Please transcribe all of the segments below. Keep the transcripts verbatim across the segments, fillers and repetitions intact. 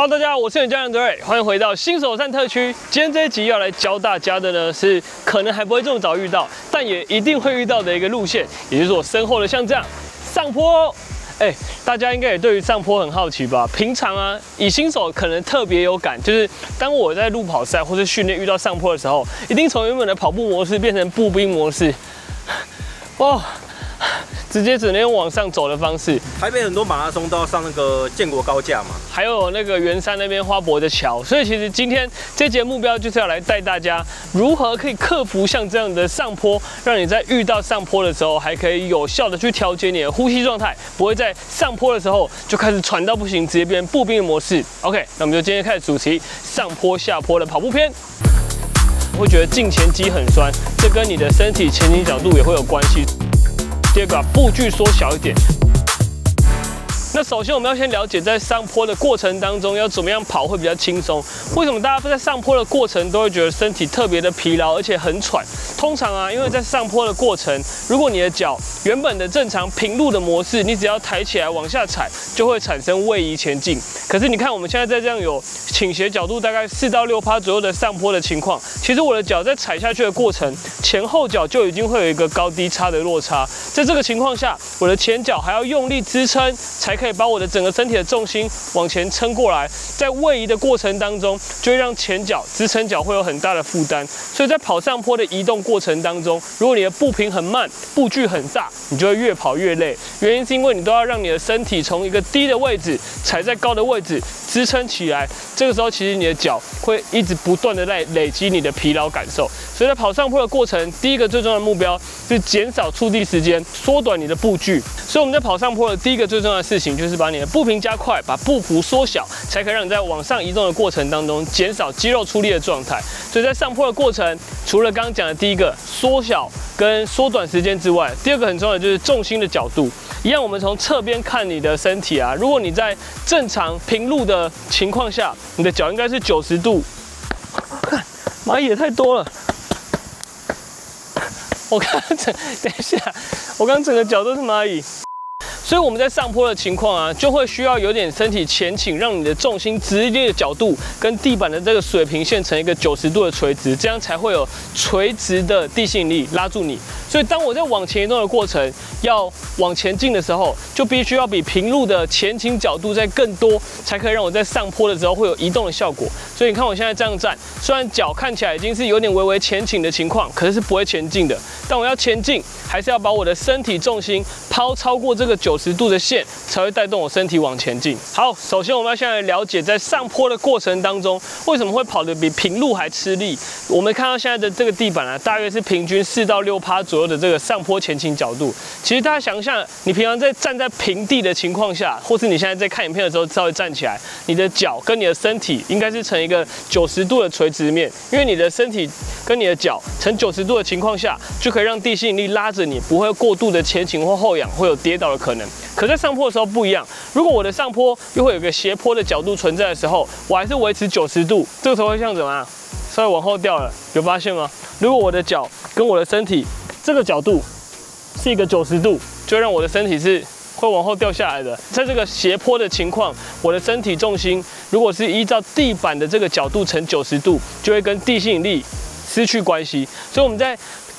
Hello， 大家好，我是你教练德瑞，欢迎回到新手站特区。今天这一集要来教大家的呢，是可能还不会这么早遇到，但也一定会遇到的一个路线，也就是我身后的像这样上坡。哎，大家应该也对于上坡很好奇吧？平常啊，以新手可能特别有感，就是当我在路跑赛或是训练遇到上坡的时候，一定从原本的跑步模式变成步兵模式。哦。 直接只能用往上走的方式。台北很多马拉松都要上那个建国高架嘛，还有那个圆山那边花博的桥。所以其实今天这节目标就是要来带大家如何可以克服像这样的上坡，让你在遇到上坡的时候，还可以有效的去调节你的呼吸状态，不会在上坡的时候就开始喘到不行，直接变步兵的模式。OK， 那我们就今天开始主题上坡下坡的跑步篇。 会觉得胫前肌很酸，这跟你的身体前倾角度也会有关系。第二个，把步距缩小一点。那首先我们要先了解，在上坡的过程当中要怎么样跑会比较轻松。为什么大家在上坡的过程都会觉得身体特别的疲劳，而且很喘？通常啊，因为在上坡的过程，如果你的脚原本的正常平路的模式，你只要抬起来往下踩，就会产生位移前进。可是你看我们现在在这样有倾斜角度大概四到六趴左右的上坡的情况，其实我的脚在踩下去的过程，前后脚就已经会有一个高低差的落差。在这个情况下，我的前脚还要用力支撑才 可以把我的整个身体的重心往前撑过来，在位移的过程当中，就会让前脚支撑脚会有很大的负担。所以在跑上坡的移动过程当中，如果你的步频很慢，步距很大，你就会越跑越累。原因是因为你都要让你的身体从一个低的位置踩在高的位置支撑起来。这个时候，其实你的脚会一直不断的在累积你的疲劳感受。所以在跑上坡的过程，第一个最重要的目标是减少触地时间，缩短你的步距。所以我们在跑上坡的第一个最重要的事情， 就是把你的步频加快，把步幅缩小，才可以让你在往上移动的过程当中减少肌肉出力的状态。所以在上坡的过程，除了刚刚讲的第一个缩小跟缩短时间之外，第二个很重要的就是重心的角度。一样，我们从侧边看你的身体啊，如果你在正常平路的情况下，你的脚应该是九十度。看，蚂蚁也太多了。 我刚整，等一下，我刚整个脚都是蚂蚁。 所以我们在上坡的情况啊，就会需要有点身体前倾，让你的重心直立的角度跟地板的这个水平线成一个九十度的垂直，这样才会有垂直的地心引力拉住你。所以当我在往前移动的过程，要往前进的时候，就必须要比平路的前倾角度再更多，才可以让我在上坡的时候会有移动的效果。所以你看我现在这样站，虽然脚看起来已经是有点微微前倾的情况，可是是不会前进的。但我要前进，还是要把我的身体重心抛超过这个九 十度的线才会带动我身体往前进。好，首先我们要先来了解，在上坡的过程当中，为什么会跑得比平路还吃力？我们看到现在的这个地板啊，大约是平均四到六趴左右的这个上坡前倾角度。其实大家想一下，你平常在站在平地的情况下，或是你现在在看影片的时候稍微站起来，你的脚跟你的身体应该是呈一个九十度的垂直面，因为你的身体跟你的脚呈九十度的情况下，就可以让地心引力拉着你，不会过度的前倾或后仰，会有跌倒的可能。 可在上坡的时候不一样，如果我的上坡又会有个斜坡的角度存在的时候，我还是维持九十度，这个时候会像怎么样？稍微往后掉了，有发现吗？如果我的脚跟我的身体这个角度是一个九十度，就让我的身体是 会往后掉下来的，在这个斜坡的情况，我的身体重心如果是依照地板的这个角度呈九十度，就会跟地心引力失去关系。所以我们在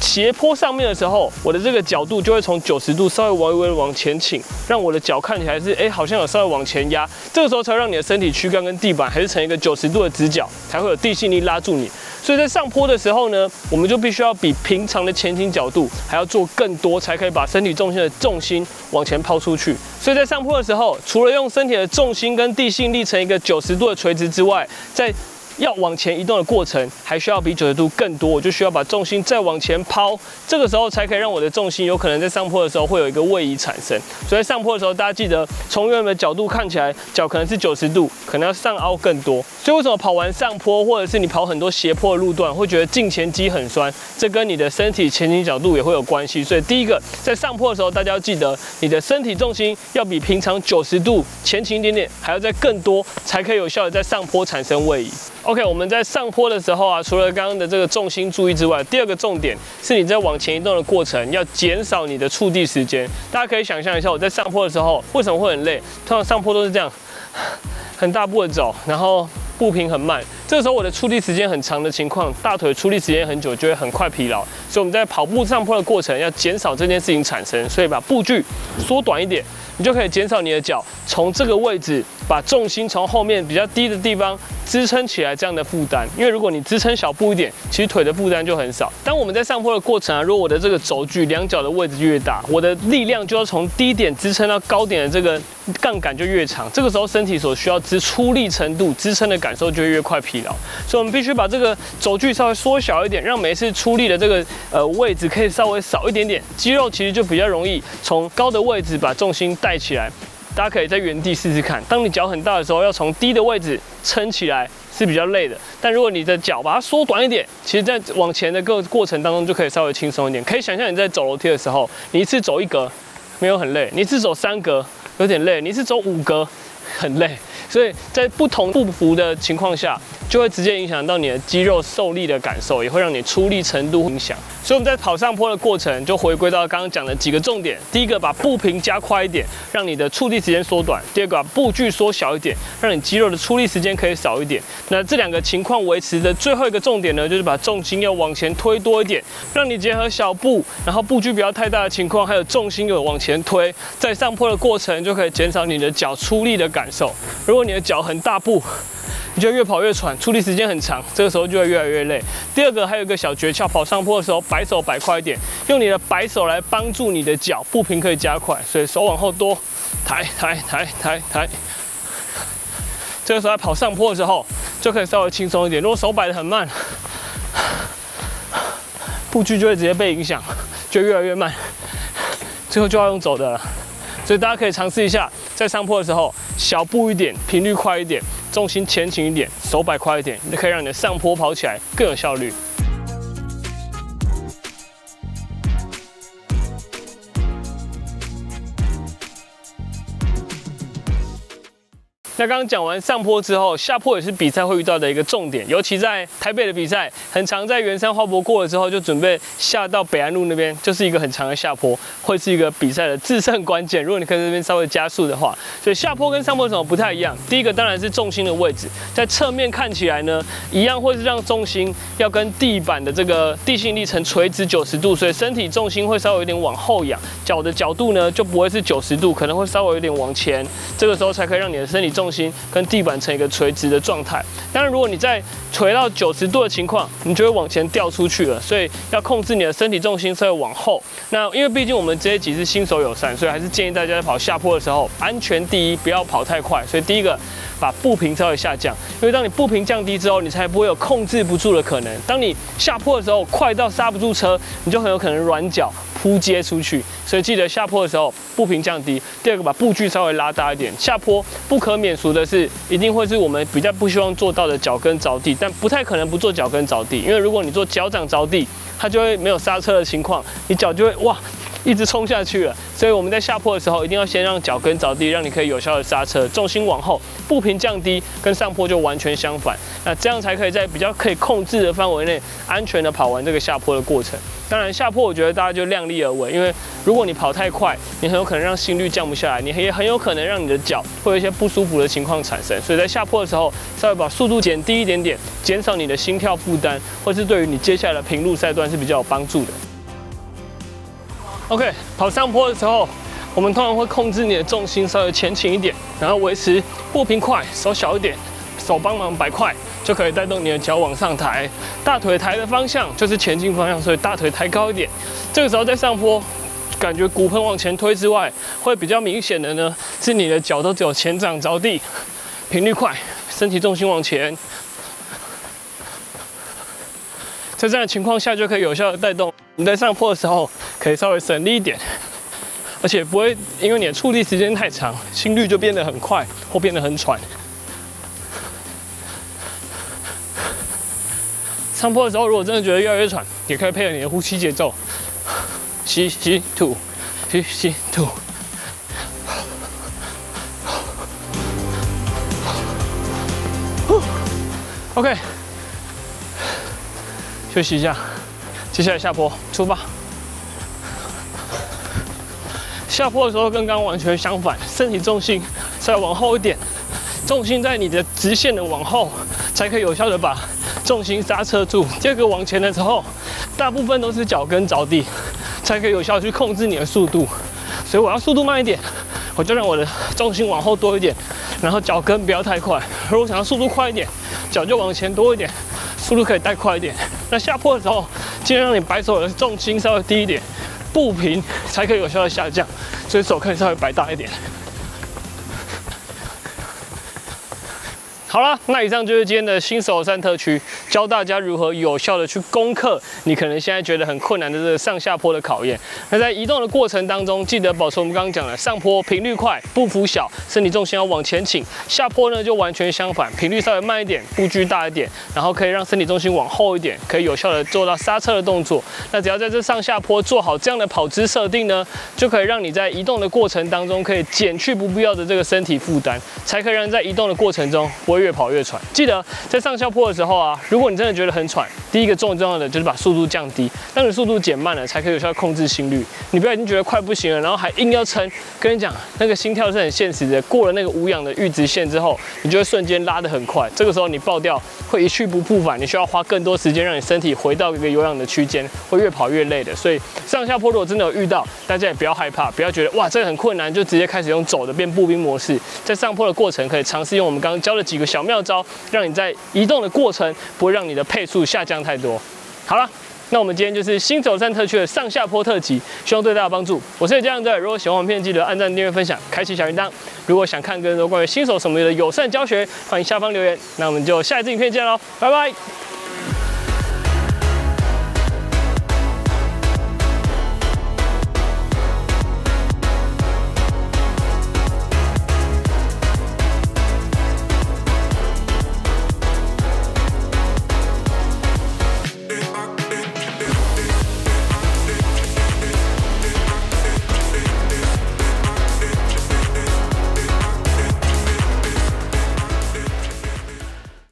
斜坡上面的时候，我的这个角度就会从九十度稍微微微往前倾，让我的脚看起来是哎、欸、好像有稍微往前压，这个时候才让你的身体躯干跟地板还是呈一个九十度的直角，才会有地心力拉住你。所以在上坡的时候呢，我们就必须要比平常的前倾角度还要做更多，才可以把身体重心的重心往前抛出去。所以在上坡的时候，除了用身体的重心跟地心力呈一个九十度的垂直之外，在 要往前移动的过程，还需要比九十度更多，我就需要把重心再往前抛，这个时候才可以让我的重心有可能在上坡的时候会有一个位移产生。所以在上坡的时候，大家记得从原本的角度看起来，脚可能是九十度，可能要上凹更多。所以为什么跑完上坡，或者是你跑很多斜坡的路段，会觉得胫前肌很酸？这跟你的身体前倾角度也会有关系。所以第一个，在上坡的时候，大家要记得你的身体重心要比平常九十度前倾一点点，还要再更多，才可以有效的在上坡产生位移。 OK， 我们在上坡的时候啊，除了刚刚的这个重心注意之外，第二个重点是你在往前移动的过程要减少你的触地时间。大家可以想象一下，我在上坡的时候为什么会很累？通常上坡都是这样，很大步的走，然后步频很慢。这个时候我的出力时间很长的情况，大腿出力时间很久，就会很快疲劳。所以我们在跑步上坡的过程要减少这件事情产生，所以把步距缩短一点，你就可以减少你的脚从这个位置把重心从后面比较低的地方支撑起来这样的负担。因为如果你支撑小步一点，其实腿的负担就很少。当我们在上坡的过程啊，如果我的这个轴距两脚的位置越大，我的力量就要从低点支撑到高点的这个杠杆就越长。这个时候身体所需要支出力程度支撑的感受就越快疲劳。 疲劳，所以我们必须把这个轴距稍微缩小一点，让每次出力的这个呃位置可以稍微少一点点，肌肉其实就比较容易从高的位置把重心带起来。大家可以在原地试试看，当你脚很大的时候，要从低的位置撑起来是比较累的，但如果你的脚把它缩短一点，其实在往前的各过程当中就可以稍微轻松一点。可以想象你在走楼梯的时候，你一次走一格没有很累，你一次走三格有点累，你一次走五格很累。 所以在不同步幅的情况下，就会直接影响到你的肌肉受力的感受，也会让你出力程度影响。所以我们在跑上坡的过程，就回归到刚刚讲的几个重点：第一个，把步频加快一点，让你的触地时间缩短；第二个，把步距缩小一点，让你肌肉的出力时间可以少一点。那这两个情况维持的最后一个重点呢，就是把重心要往前推多一点，让你结合小步，然后步距不要太大的情况，还有重心有往前推，在上坡的过程就可以减少你的脚出力的感受。如果 如果你的脚很大步，你就越跑越喘，出力时间很长，这个时候就会越来越累。第二个还有一个小诀窍，跑上坡的时候摆手摆快一点，用你的摆手来帮助你的脚步频可以加快，所以手往后多抬抬抬抬抬。这个时候在跑上坡的时候就可以稍微轻松一点。如果手摆得很慢，步距就会直接被影响，就越来越慢，最后就要用走的了。 所以大家可以尝试一下，在上坡的时候，小步一点，频率快一点，重心前倾一点，手摆快一点，就可以让你的上坡跑起来更有效率。那刚刚讲完上坡之后，下坡也是比赛会遇到的一个重点，尤其在台北的比赛，很常在圆山花博过了之后，就准备下到北安路那边，就是一个很长的下坡，会是一个比赛的制胜关键。如果你可以在这边稍微加速的话，所以下坡跟上坡有什么不太一样？第一个当然是重心的位置，在侧面看起来呢，一样会是让重心要跟地板的这个地心力呈垂直九十度，所以身体重心会稍微有点往后仰，脚的角度呢就不会是九十度，可能会稍微有点往前，这个时候才可以让你的身体重心 心跟地板成一个垂直的状态。当然，如果你在垂到九十度的情况，你就会往前掉出去了。所以要控制你的身体重心稍微往后。那因为毕竟我们这一集是新手友善，所以还是建议大家在跑下坡的时候，安全第一，不要跑太快。所以第一个，把步频稍微下降，因为当你步频降低之后，你才不会有控制不住的可能。当你下坡的时候，快到刹不住车，你就很有可能软脚扑街出去。所以记得下坡的时候，步频降低。第二个，把步距稍微拉大一点。下坡不可免。 除的是，一定会是我们比较不希望做到的脚跟着地，但不太可能不做脚跟着地，因为如果你做脚掌着地，它就会没有刹车的情况，你脚就会哇一直冲下去了。所以我们在下坡的时候，一定要先让脚跟着地，让你可以有效的刹车，重心往后，步频降低，跟上坡就完全相反。那这样才可以在比较可以控制的范围内，安全的跑完这个下坡的过程。 当然，下坡我觉得大家就量力而为，因为如果你跑太快，你很有可能让心率降不下来，你也很有可能让你的脚会有一些不舒服的情况产生。所以在下坡的时候，稍微把速度减低一点点，减少你的心跳负担，或是对于你接下来的平路赛段是比较有帮助的。OK， 跑上坡的时候，我们通常会控制你的重心稍微前倾一点，然后维持步频快，手小一点，手帮忙摆快。 就可以带动你的脚往上抬，大腿抬的方向就是前进方向，所以大腿抬高一点。这个时候在上坡，感觉骨盆往前推之外，会比较明显的呢，是你的脚都只有前掌着地，频率快，身体重心往前。在这样的情况下，就可以有效的带动你在上坡的时候，可以稍微省力一点，而且不会因为你的触地时间太长，心率就变得很快或变得很喘。 上坡的时候，如果真的觉得越来越喘，也可以配合你的呼吸节奏，吸吸吐，吸吸吐。OK， 休息一下，接下来下坡出发。下坡的时候跟刚刚完全相反，身体重心再往后一点，重心在你的直线的往后，才可以有效的把重心刹车住。第二个往前的时候，大部分都是脚跟着地，才可以有效的去控制你的速度。所以我要速度慢一点，我就让我的重心往后多一点，然后脚跟不要太快。如果想要速度快一点，脚就往前多一点，速度可以带快一点。那下坡的时候，尽量让你摆手的重心稍微低一点，步频才可以有效的下降。所以手可以稍微摆大一点。 好啦，那以上就是今天的新手山特区，教大家如何有效的去攻克你可能现在觉得很困难的这个上下坡的考验。那在移动的过程当中，记得保持我们刚刚讲的上坡频率快，步幅小，身体重心要往前倾；下坡呢就完全相反，频率稍微慢一点，步距大一点，然后可以让身体重心往后一点，可以有效的做到刹车的动作。那只要在这上下坡做好这样的跑姿设定呢，就可以让你在移动的过程当中可以减去不必要的这个身体负担，才可以让在移动的过程中不会 越跑越喘。记得在上下坡的时候啊，如果你真的觉得很喘，第一个重要的就是把速度降低，让你速度减慢了，才可以有效控制心率。你不要已经觉得快不行了，然后还硬要撑。跟你讲，那个心跳是很现实的。过了那个无氧的阈值线之后，你就会瞬间拉得很快。这个时候你爆掉会一去不复返，你需要花更多时间让你身体回到一个有氧的区间，会越跑越累的。所以上下坡如果真的有遇到，大家也不要害怕，不要觉得哇这个很困难，就直接开始用走的变步兵模式。在上坡的过程，可以尝试用我们刚刚教的几个 小妙招，让你在移动的过程不会让你的配速下降太多。好了，那我们今天就是新手山特区的上下坡特辑，希望对大家有帮助。我是江仁哲，如果喜欢我们片，记得按赞、订阅、分享、开启小铃铛。如果想看更多关于新手什么的友善教学，欢迎下方留言。那我们就下一次影片见喽，拜拜。